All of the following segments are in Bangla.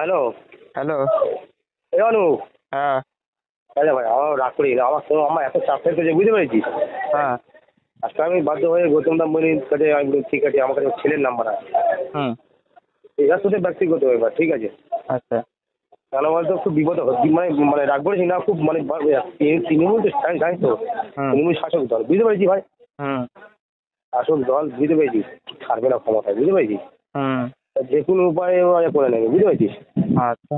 হ্যালো হ্যালো এই অনু। হ্যাঁ আরে ভাই আমার রাগ করে গেল, আমার শোনো আমার এত চাপ হয়েছে বুঝতে পেরেছিস। হ্যাঁ আজকে আমি বাধ্য হয়ে গৌতম দাম বলির কাছে আমি ঠিক আছে আমার কাছে ছেলের নাম্বার আছে। হুম এর সাথে ব্যক্তিগত ব্যাপার ঠিক আছে। আচ্ছা তাহলে বলতো খুব বিপদ মানে মানে রাগ করেছি না খুব মানে তৃণমূল তো জানি তো তৃণমূল শাসক দল বুঝতে পেরেছি ভাই। হুম শাসক দল বুঝতে পেরেছি ছাড়বে না ক্ষমতায় বুঝতে পেরেছি। হুম যে কোনো উপায়ে করে নেবে বুঝতে পেরেছিস। আচ্ছা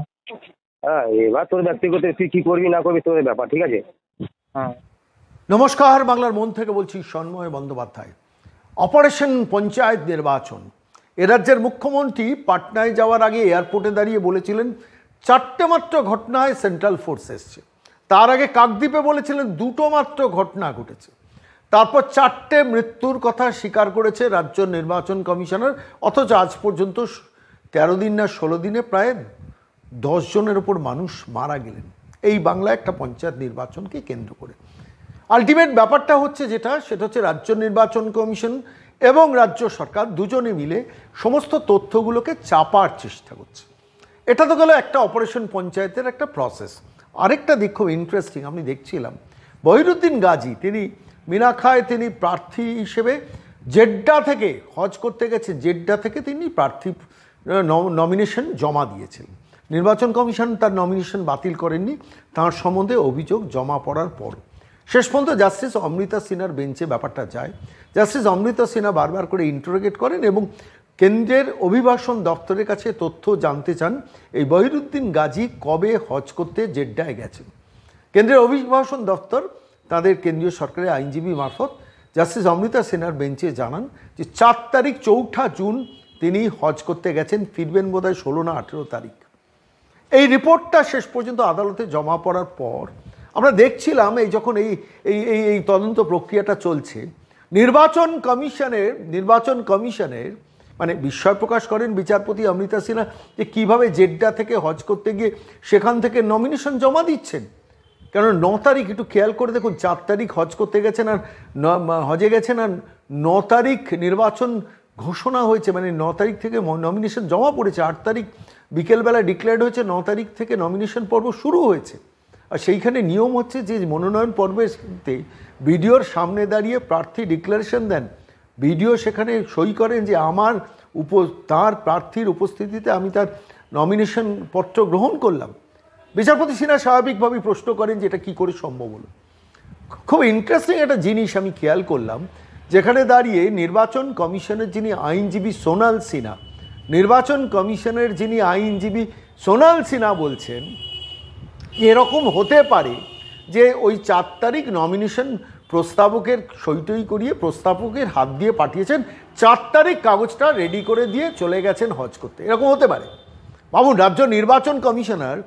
হ্যাঁ এবার তোর ব্যক্তিগত তুই কি করবি না করবি তোর ব্যাপার ঠিক আছে। হ্যাঁ নমস্কার বাংলার মন থেকে বলছি সন্ময় বন্দ্যোপাধ্যায়। অপারেশন পঞ্চায়েত নির্বাচন, এ রাজ্যের মুখ্যমন্ত্রী পাটনায় যাওয়ার আগে এয়ারপোর্টে দাঁড়িয়ে বলেছিলেন 4টে মাত্র ঘটনায় সেন্ট্রাল ফোর্স এসছে। তার আগে কাকদ্বীপে বলেছিলেন 2টো মাত্র ঘটনা ঘটেছে। তারপর 4টে মৃত্যুর কথা স্বীকার করেছে রাজ্য নির্বাচন কমিশনার, অথচ আজ পর্যন্ত 13 দিন না 16 দিনে প্রায় 10 জনের ওপর মানুষ মারা গেলেন এই বাংলায় একটা পঞ্চায়েত নির্বাচনকে কেন্দ্র করে। আলটিমেট ব্যাপারটা হচ্ছে যেটা, সেটা হচ্ছে রাজ্য নির্বাচন কমিশন এবং রাজ্য সরকার দুজনে মিলে সমস্ত তথ্যগুলোকে চাপার চেষ্টা করছে। এটা তো গেল একটা অপারেশন পঞ্চায়েতের একটা প্রসেস। আরেকটা দিক খুব ইন্টারেস্টিং, আমি দেখছিলাম বহিরুদ্দিন গাজী তিনি মিনাখায় তিনি প্রার্থী হিসেবে জেড্ডা থেকে হজ করতে গেছেন, জেড্ডা থেকে তিনি প্রার্থী নমিনেশন জমা দিয়েছিলেন। নির্বাচন কমিশন তার নমিনেশন বাতিল করেননি, তার সম্বন্ধে অভিযোগ জমা পড়ার পর শেষ পর্যন্ত জাস্টিস অমৃতা সিনহার বেঞ্চে ব্যাপারটা যায়। জাস্টিস অমৃতা সিনহা বারবার করে ইন্টারোগেট করেন এবং কেন্দ্রের অভিবাসন দপ্তরের কাছে তথ্য জানতে চান এই বহিরুদ্দিন গাজী কবে হজ করতে জেড্ডায় গেছেন। কেন্দ্রের অভিবাসন দপ্তর তাদের কেন্দ্রীয় সরকারের আইনজীবী মারফত জাস্টিস অমৃতা সিনহার বেঞ্চে জানান যে 4 তারিখ 4 জুন তিনি হজ করতে গেছেন, ফিরবেন বোধহয় 16 না 18 তারিখ। এই রিপোর্টটা শেষ পর্যন্ত আদালতে জমা পড়ার পর আমরা দেখছিলাম এই যখন এই এই এই তদন্ত প্রক্রিয়াটা চলছে নির্বাচন কমিশনের মানে বিস্ময় প্রকাশ করেন বিচারপতি অমৃতা সিনহা যে কীভাবে জেড্ডা থেকে হজ করতে গিয়ে সেখান থেকে নমিনেশন জমা দিচ্ছেন। কেন 9 তারিখ একটু খেয়াল করে দেখুন, 4 তারিখ হজ করতে গেছেন আর হজে গেছেন আর 9 তারিখ নির্বাচন ঘোষণা হয়েছে, মানে 9 তারিখ থেকে নমিনেশন জমা পড়েছে, 8 তারিখ বিকেলবেলা ডিক্লেয়ার্ড হয়েছে, 9 তারিখ থেকে নমিনেশন পর্ব শুরু হয়েছে। আর সেইখানে নিয়ম হচ্ছে যে মনোনয়ন পর্বেতে বিডিওর সামনে দাঁড়িয়ে প্রার্থী ডিক্লারেশন দেন, বিডিও সেখানে সই করেন যে আমার তার প্রার্থীর উপস্থিতিতে আমি তার নমিনেশন পত্র গ্রহণ করলাম। বিচারপতি সিনহা স্বাভাবিকভাবেই প্রশ্ন করেন যে এটা কী করে সম্ভব হলো। খুব ইন্টারেস্টিং একটা জিনিস আমি খেয়াল করলাম, যেখানে দাঁড়িয়ে নির্বাচন কমিশনের যিনি আইনজীবী সোনাল সিনহা, বলছেন এরকম হতে পারে যে ওই 4 তারিখ নমিনেশন প্রস্তাবকের সইটই করিয়ে প্রস্তাবকের হাত দিয়ে পাঠিয়েছেন, 4 তারিখ কাগজটা রেডি করে দিয়ে চলে গেছেন হজ করতে, এরকম হতে পারে। ভাবুন, রাজ্য নির্বাচন কমিশনার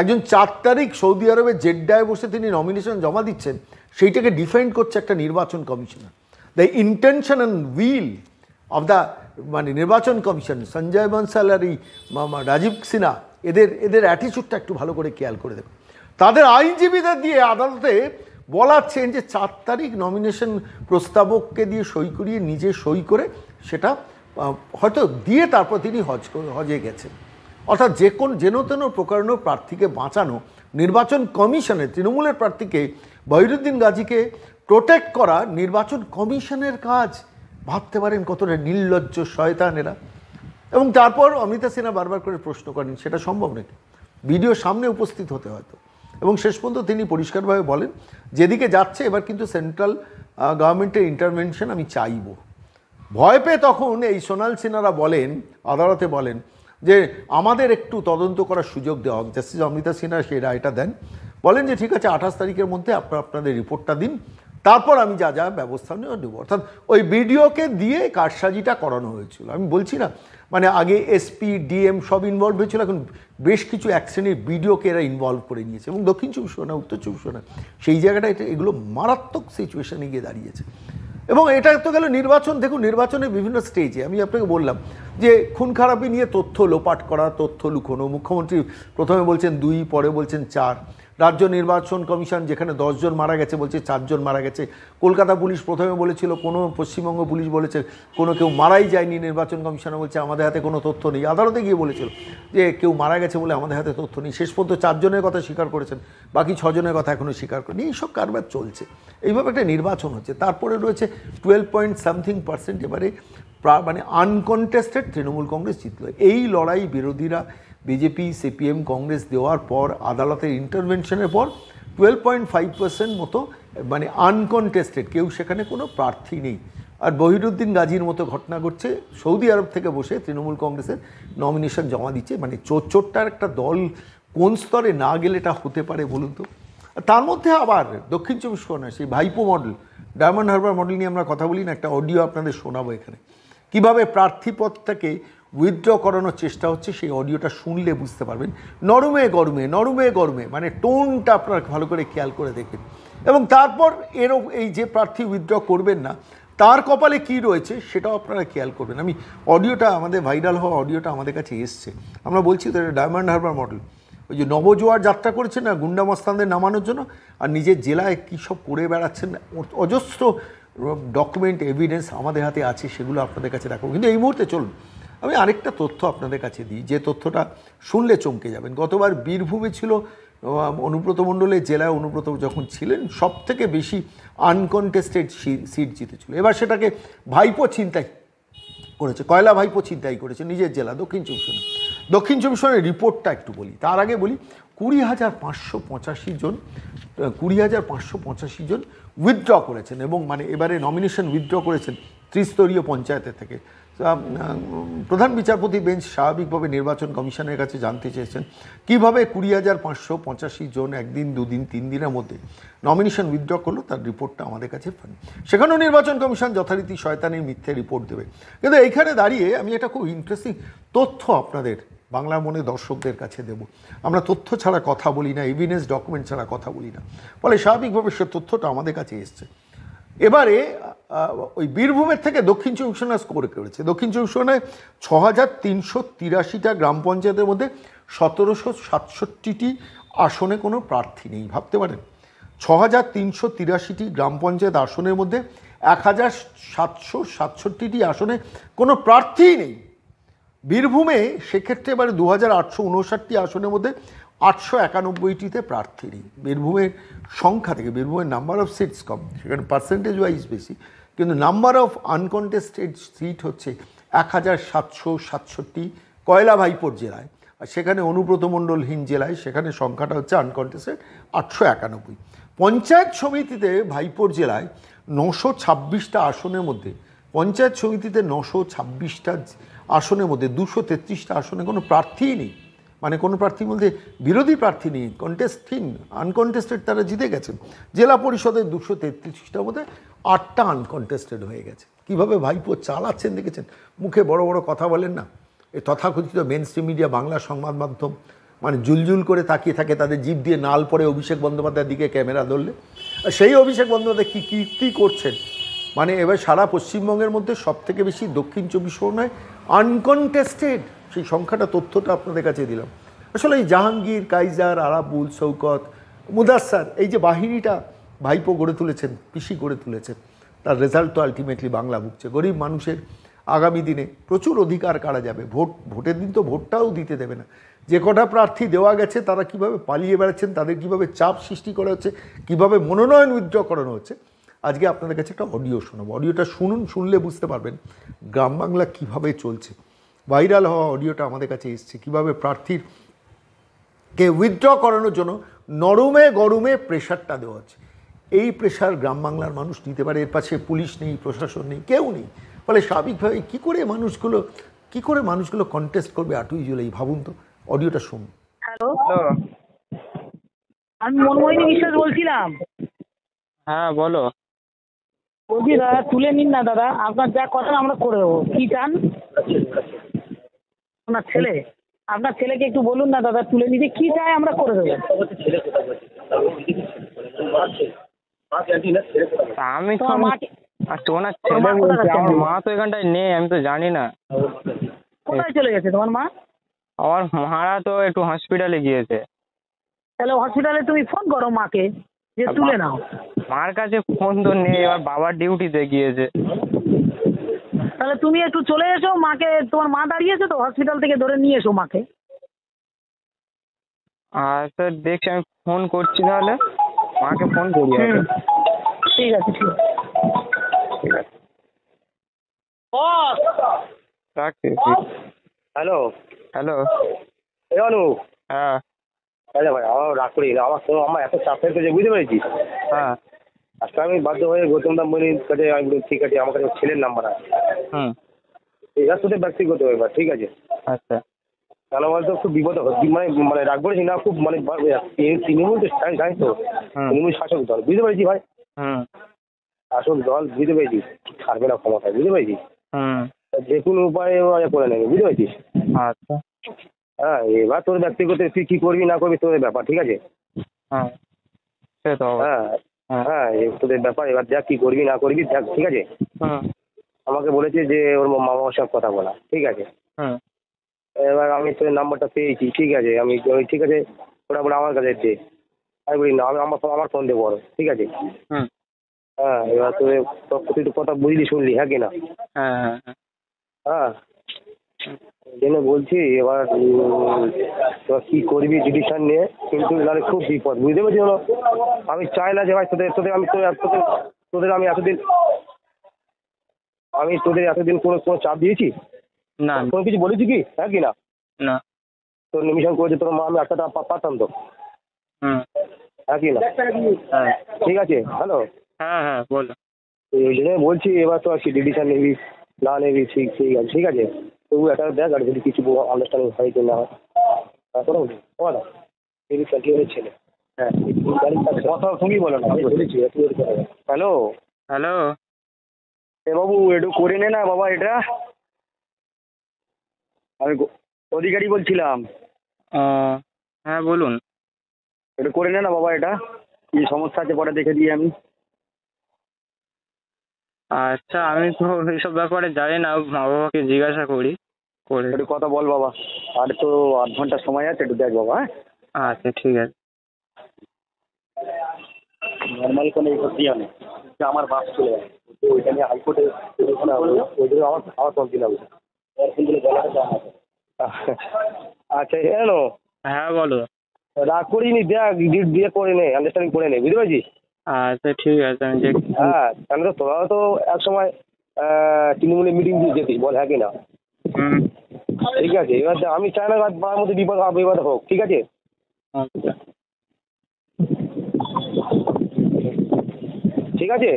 একজন 4 তারিখ সৌদি আরবের জেড্ডায় বসে তিনি নমিনেশন জমা দিচ্ছেন, সেইটাকে ডিফেন্ড করছে একটা নির্বাচন commissioner. The intention and will of the মানে নির্বাচন কমিশন, সঞ্জয় বনসাল আর এই রাজীব সিনহা, এদের অ্যাটিচিউডটা একটু ভালো করে খেয়াল করে দেবেন। তাদের আইনজীবীদের দিয়ে আদালতে বলাচ্ছেন যে 4 তারিখ নমিনেশন প্রস্তাবককে দিয়ে সই করিয়ে নিজে সই করে সেটা হয়তো দিয়ে তারপর তিনি হজে গেছেন। অর্থাৎ যেন তেন প্রকারণ প্রার্থীকে বাঁচানো, নির্বাচন কমিশনের তৃণমূলের প্রার্থীকে বহিরুদ্দিন গাজীকে প্রোটেক্ট করা নির্বাচন কমিশনের কাজ। ভাবতে পারেন কতটা নির্লজ্জ শয়তানেরা। এবং তারপর অমৃতা সিনহা বারবার করে প্রশ্ন করেন সেটা সম্ভব নাকি, ভিডিওর সামনে উপস্থিত হতে হয়তো, এবং শেষ পর্যন্ত তিনি পরিষ্কারভাবে বলেন যেদিকে যাচ্ছে এবার কিন্তু সেন্ট্রাল গভর্নমেন্টের ইন্টারভেনশন আমি চাইব। ভয় পেয়ে তখন এই সোনাল সিনহারা বলেন, আদালতে বলেন যে আমাদের একটু তদন্ত করার সুযোগ দেওয়া হোক। জাস্টিস অমৃতা সিনহা সেই রায়টা দেন, বলেন যে ঠিক আছে 28 তারিখের মধ্যে আপনাদের রিপোর্টটা দিন, তারপর আমি যা যা ব্যবস্থা নেব। অর্থাৎ ওই ভিডিওকে দিয়ে কারসাজিটা করানো হয়েছিল। আমি বলছি না মানে আগে এসপি ডিএম সব ইনভলভ হয়েছিল, এখন বেশ কিছু এক শ্রেণীর ভিডিওকে এরা ইনভলভ করে নিয়েছে, এবং দক্ষিণ চব্বিশ পরগনা উত্তর চব্বিশ পরগনা সেই জায়গাটা এগুলো মারাত্মক সিচুয়েশানে গিয়ে দাঁড়িয়েছে। এবং এটা তো গেল নির্বাচন। দেখুন, নির্বাচনের বিভিন্ন স্টেজে আমি আপনাকে বললাম যে খুন খারাপি নিয়ে তথ্য লোপাট করা, তথ্য লুকোনো। মুখ্যমন্ত্রী প্রথমে বলছেন 2, পরে বলছেন 4। রাজ্য নির্বাচন কমিশন যেখানে 10 জন মারা গেছে বলছে 4 জন মারা গেছে কলকাতা পুলিশ প্রথমে বলেছিল কোনো পশ্চিমবঙ্গ পুলিশ বলেছে কোনো কেউ মারাই যায়নি নির্বাচন কমিশন বলছে আমাদের হাতে কোনো তথ্য নেই আদালতে গিয়ে বলেছিল যে কেউ মারা গেছে বলে আমাদের হাতে তথ্য নেই শেষ পর্যন্ত 4 জনের কথা স্বীকার করেছেন বাকি 6 জনের কথা এখনো স্বীকার করেনি এই সব কারবার চলছে এইভাবে একটা নির্বাচন হচ্ছে তারপরে রয়েছে 12.something% এবারে মানে আনকন্টেস্টেড তৃণমূল কংগ্রেস জিতলো এই লড়াই বিরোধীরা বিজেপি সিপিএম কংগ্রেস দেওয়ার পর আদালতের ইন্টারভেনশনের পর 12.5% মতো মানে আনকন্টেস্টেড কেউ সেখানে কোনো প্রার্থী নেই আর বহিরুদ্দিন গাজীর মতো ঘটনা ঘটছে সৌদি আরব থেকে বসে তৃণমূল কংগ্রেসের নমিনেশন জমা দিচ্ছে মানে চোরটার একটা দল কোন স্তরে না গেলে এটা হতে পারে বলুন তো তার মধ্যে আবার দক্ষিণ চব্বিশ পরগনা সেই ভাইপো মডেল ডায়মন্ড হারবার মডেল নিয়ে আমরা কথা বলি না একটা অডিও আপনাদের শোনাবো এখানে কিভাবে প্রার্থীপদটাকে উইথড্র করানোর চেষ্টা হচ্ছে সেই অডিওটা শুনলে বুঝতে পারবেন নরমে গরমে মানে টোনটা আপনারা ভালো করে খেয়াল করে দেখবেন এবং তারপর এর এই যে প্রার্থী উইথড্র করবেন না তার কপালে কি রয়েছে সেটাও আপনারা খেয়াল করবেন আমি অডিওটা আমাদের ভাইরাল হওয়া অডিওটা আমাদের কাছে এসছে আমরা বলছি তো এটা ডায়মন্ড হারবার মডেল ওই যে নবজোয়ার যাত্রা করছে না গুন্ডা মস্তানদের নামানোর জন্য আর নিজের জেলায় কী সব করে বেড়াচ্ছেন অজস্র ডকুমেন্ট এভিডেন্স আমাদের হাতে আছে সেগুলো আপনাদের কাছে রাখবো কিন্তু এই মুহূর্তে চলুন আমি আরেকটা তথ্য আপনাদের কাছে দিই যে তথ্যটা শুনলে চমকে যাবেন গতবার বীরভূমে ছিল অনুব্রত মণ্ডলের জেলায় অনুব্রত যখন ছিলেন সব থেকে বেশি আনকন্টেস্টেড সিট জিতেছিল এবার সেটাকে ভাইপো ছিনতাই করেছে কয়লা ভাইপো ছিনতাই করেছে নিজের জেলা দক্ষিণ চব্বিশ পরগনার রিপোর্টটা একটু বলি তার আগে বলি 20,585 জন উইথড্র করেছেন এবং মানে এবারে নমিনেশন উইথড্র করেছেন ত্রিস্তরীয় পঞ্চায়েতের থেকে প্রধান বিচারপতি বেঞ্চ স্বাভাবিকভাবে নির্বাচন কমিশনের কাছে জানতে চেয়েছেন কীভাবে 20,585 জন একদিন দুদিন তিন দিনের মধ্যে নমিনেশন উইথড্র করলো তার রিপোর্টটা আমাদের কাছে পান সেখানেও নির্বাচন কমিশন যথারীতি শয়তানির মিথ্যে রিপোর্ট দেবে কিন্তু এইখানে দাঁড়িয়ে আমি একটা খুব ইন্টারেস্টিং তথ্য আপনাদের বাংলা মনে দর্শকদের কাছে দেব আমরা তথ্য ছাড়া কথা বলি না এভিডেন্স ডকুমেন্ট ছাড়া কথা বলি না ফলে স্বাভাবিকভাবে সে তথ্যটা আমাদের কাছে এসছে এবারে ওই বীরভূমের থেকে দক্ষিণ চব্বিশ পরগনা স্কোর করেছে দক্ষিণ চব্বিশ পরগনায় 6,383টা গ্রাম পঞ্চায়েতের মধ্যে 1,767টি আসনে কোনো প্রার্থী নেই ভাবতে পারেন 6,383টি গ্রাম পঞ্চায়েত আসনের মধ্যে 1,767টি আসনে কোনো প্রার্থীই নেই বীরভূমে সেক্ষেত্রে এবারে 2,859টি আসনের মধ্যে 891টিতে প্রার্থী নেই বীরভূমের সংখ্যা থেকে বীরভূমের নাম্বার অফ সিটস কম সেখানে পার্সেন্টেজ ওয়াইজ বেশি কিন্তু নাম্বার অফ আনকন্টেস্টেড সিট হচ্ছে 1,767 কয়লা ভাইপোর জেলায় আর সেখানে অনুব্রত মণ্ডলহীন জেলায় সেখানে সংখ্যাটা হচ্ছে আনকন্টেস্টেড 891 পঞ্চায়েত সমিতিতে ভাইপোর জেলায় 926টা আসনের মধ্যে পঞ্চায়েত সমিতিতে 926টা আসনের মধ্যে 233টা আসনে কোনো প্রার্থীই নেই মানে কোনো প্রার্থী বলতে বিরোধী প্রার্থী নেই কন্টেস্টিং আনকন্টেস্টেড তারা জিতে গেছেন জেলা পরিষদের 233টার মধ্যে 8টা আনকন্টেস্টেড হয়ে গেছে কীভাবে ভাইপো চালাচ্ছেন দেখেছেন মুখে বড় বড় কথা বলেন না এই তথাকথিত মেইনস্ট্রিম মিডিয়া বাংলা সংবাদ মাধ্যম মানে জুলজুল করে তাকিয়ে থাকে তাদের জিভ দিয়ে নাল পরে অভিষেক বন্দ্যোপাধ্যায়ের দিকে ক্যামেরা ধরলে সেই অভিষেক বন্দ্যোপাধ্যায় কী কীর্তি করছেন মানে এবার সারা পশ্চিমবঙ্গের মধ্যে সবথেকে বেশি দক্ষিণ চব্বিশ পরগনায় আনকন্টেস্টেড সেই সংখ্যাটা তথ্যটা আপনাদের কাছে দিলাম আসলে এই জাহাঙ্গীর কাইজার আরাবুল শৌকত মুদাস্সার এই যে বাহিনীটা ভাইপো গড়ে তুলেছেন পিসি গড়ে তুলেছেন তার রেজাল্ট তো আলটিমেটলি বাংলা ভুগছে গরিব মানুষের আগামী দিনে প্রচুর অধিকার কারা যাবে ভোটের দিন তো ভোটটাও দিতে দেবে না যে কটা প্রার্থী দেওয়া গেছে তারা কিভাবে পালিয়ে বেড়াচ্ছেন তাদের কিভাবে চাপ সৃষ্টি করা হচ্ছে কীভাবে মনোনয়ন উইথড্র করানো হচ্ছে আজকে আপনাদের কাছে একটা অডিও শোনাবো অডিওটা শুনলে বুঝতে পারবেন গ্রাম বাংলা কীভাবে চলছে ভাইরাল হওয়া অডিওটা আমাদের কাছে এসছে কীভাবে প্রার্থীকে উইথড্র করানোর জন্য নরমে গরমে প্রেশারটা দেওয়া হচ্ছে এই প্রেশার গ্রাম বাংলার মানুষ নিতে পারে এর পাশে পুলিশ নেই প্রশাসন নেই কেউ নেই ফলে স্বাভাবিকভাবে কী করে মানুষগুলো কন্টেস্ট করবে 8ই জুলাই ভাবুন তো অডিওটা শুনুন হ্যালো আমি মনমোহিনী বিশ্বাস বলছিলাম হ্যাঁ বলো বলছি দাদা তুলে নিন না দাদা আপনার যা কথা আমরা করে দেবো কী চান আপনার ছেলেকে একটু বলুন না দাদা তুলে নিতে কি চাই আমরা করে দেবো আমি তো ওনার ছেলে বলছি আমার মা তো এখানটায় নেই আমি তো জানি না কোথায় চলে গেছে তোমার মা আমার মারা তো একটু হসপিটালে গিয়েছে তাহলে হসপিটালে তুমি ফোন করো মাকে যে তুলে নাও। মার কাছে ফোন তো নেই, এবার বাবার ডিউটিতে গিয়েছে। তাহলে তুমি একটু চলে এসো মাকে, তোমার মা দাঁড়িয়েছে তো, হসপিটাল থেকে ধরে নিয়ে এসো মাকে। স্যার দেখছি, আমি ফোন করছি, তাহলে মাকে ফোন করি। ঠিক আছে ঠিক আছে রাখছি। Hello hello Anu. হ্যাঁ আরে ভাই আমার রাগ করে গেল, আমার শোনো আমার এত চাপ হয়ে গেছে, বুঝতে পেরেছি। হ্যাঁ আজকে আমি বাধ্য হয়ে গৌতমদা মনির কাছে আমি ঠিক আছে, আমার কাছে ছেলের নাম্বার আছে, হুম এটার সাথে ব্যক্তিগত ব্যাপার, ঠিক আছে। আচ্ছা তাহলে বলতো খুব বিপদ হচ্ছে, মানে মানে রাগ করেছি না খুব, মানে তৃণমূল তো জানিস তো, তৃণমূল শাসক দল, বুঝতে পেরেছি ভাই, হুম শাসক দল, বুঝতে পেরেছি, ছাড়বে না ক্ষমতায়, বুঝতে পেরেছি, হুম যে কোনো উপায়ে করে নেবে, বুঝতে পেরেছিস। আচ্ছা হ্যাঁ এবার তোর ব্যক্তিগত তুই কি করবি না করবি তোদের ব্যাপার, ঠিক আছে। হ্যাঁ সে তো হ্যাঁ হ্যাঁ তোদের ব্যাপার, এবার দেখ কি করবি না করবি দেখ, ঠিক আছে। আমাকে বলেছে যে ওর মামার সব কথা বলা, ঠিক আছে। এবার আমি তোর নাম্বারটা পেয়েছি, ঠিক আছে, আমি ঠিক আছে ওরা বলে আমার কাছে দে, আমি বলি না আমার আমার ফোন দেবো, ঠিক আছে। হ্যাঁ এবার তোদের তুই তো কথা বুঝলি শুনলি, হ্যাঁ কিনা। হ্যাঁ হ্যাঁ জন্য বলছি এবার তোরা কি করবি ডিসিশন নিয়ে, কিন্তু তাহলে খুব বিপদ, বুঝতে পেরেছি। আমি চাই না যে ভাই তোদের তোদের আমি তোদের আমি এতদিন কোনো কোনো চাপ দিয়েছি না, কোনো কিছু বলেছি কি, হ্যাঁ কি না। তোর নিমিশন করেছে তোর মা, আমি একটা টাকা পাঠাতাম তো, হ্যাঁ কি না। ঠিক আছে হ্যালো হ্যাঁ হ্যাঁ বল। ওই জন্য বলছি এবার তোরা কি ডিসিশন নিবি না নিবি, ঠিক ঠিক আছে ঠিক আছে, তবু একটা দেখ আর যদি কিছু আন্ডারস্ট্যান্ডিং হয় কি না হয়, তারপরে বল ছেলে। হ্যাঁ কথা তুমি বলো না। হ্যালো হ্যালো এ বাবু একটু করে নে না বাবা, এটা আমি অধিকারী বলছিলাম। হ্যাঁ বলুন, একটু করে নে না বাবা, এটা কি সমস্যা আছে পরে দেখে দিই আমি। আচ্ছা আমি তো এইসব ব্যাপারে জানি না, মা বাবাকে জিজ্ঞাসা করি, করে একটু কথা বল বাবা। আর তো আধ ঘন্টা সময় আছে, একটু দেখ বাবা। হ্যাঁ আচ্ছা ঠিক আছে। নর্মাল কোনো ইয়ে নেই, আমার বাস চলে গেছে ওইটা নিয়ে হাইকোর্টে ওই জন্য আমার খাওয়া চলছিল আচ্ছা হ্যালো হ্যাঁ বলো। রাগ করিনি, দেখ দিয়ে করে নে, আন্ডারস্ট্যান্ডিং করে নে, বুঝতে পারছিস। আচ্ছা ঠিক আছে আমি দেখছি। হ্যাঁ তাহলে তো তোরাও তো এক সময় তৃণমূলে মিটিং দিয়ে যেতিস, বল হ্যাঁ কি না। ঠিক আছে এবার আমি চাই না আমার মধ্যে বিপদ বিপদ হোক, ঠিক আছে। ঠিক আছে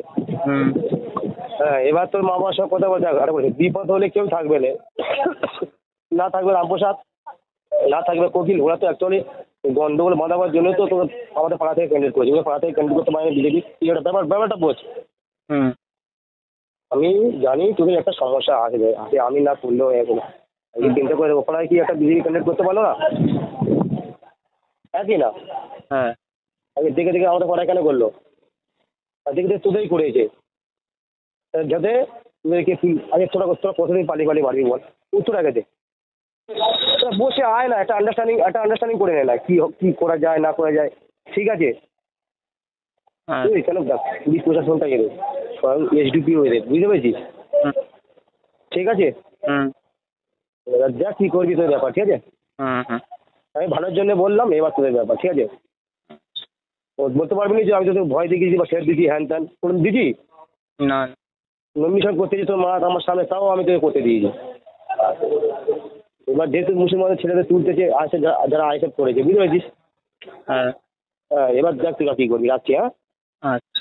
হ্যাঁ এবার তোর মা বাবার সব কথা বলছে, আর বলছে বিপদ হলে কেউ থাকবে না, থাকবে রামপ্রসাদ না, থাকবে কোকিল, ওরা তো অ্যাকচুয়ালি গন্ডগোল বাঁধাবার জন্য তো তোর আমাদের পাড়া থেকে ক্যান্ডিডেট করেছি, পাড়া থেকে ক্যান্ডিডেট করতে পারে বিজেপি, ব্যাপারটা বলছি। আমি জানি তুমি একটা সমস্যা আসবে, আমি না করলেও এরকম চিন্তা করে দেবো, পাড়ায় কি একটা বিজেপি ক্যান্ডিডেট করতে পারলো না, হ্যাঁ কি না। হ্যাঁ আগে দেখে দেখে আমাদের পাড়ায় কেন করলো, আর দেখে দেখে তোদেরই করেছে, যাতে তোদেরকে আগে তোরা তোরা প্রথমেই পালিয়ে পালিয়ে মারবি, বল উত্তর আগে দেখ, বসে আয় না একটা আন্ডারস্ট্যান্ডিং করে নে না কি কি করা যায় না করা যায়, ঠিক আছে। কেন দেখ পুলিশ প্রশাসনটা এদের স্বয়ং এসডিপি এদের, বুঝতে পেরেছিস, ঠিক আছে। দেখ কি করবি তোদের ব্যাপার, ঠিক আছে। আমি ভালোর জন্য বললাম, এবার তোদের ব্যাপার, ঠিক আছে। বলতে পারবি না যে আমি তোদের ভয় দেখিয়েছি বা শেয়ার দিচ্ছি হ্যান ত্যান, কোনো দিদি না নমিশন করতেছি তোর মা আমার সামনে, তাও আমি তোকে করতে দিয়েছি। এবার যেহেতু মুসলমানের ছেলেদের তুলতেছে আসে যারা আইসব করেছে, বুঝতে পেরেছিস। হ্যাঁ এবার দেখ তুই কি করবি, রাখছি। হ্যাঁ আচ্ছা।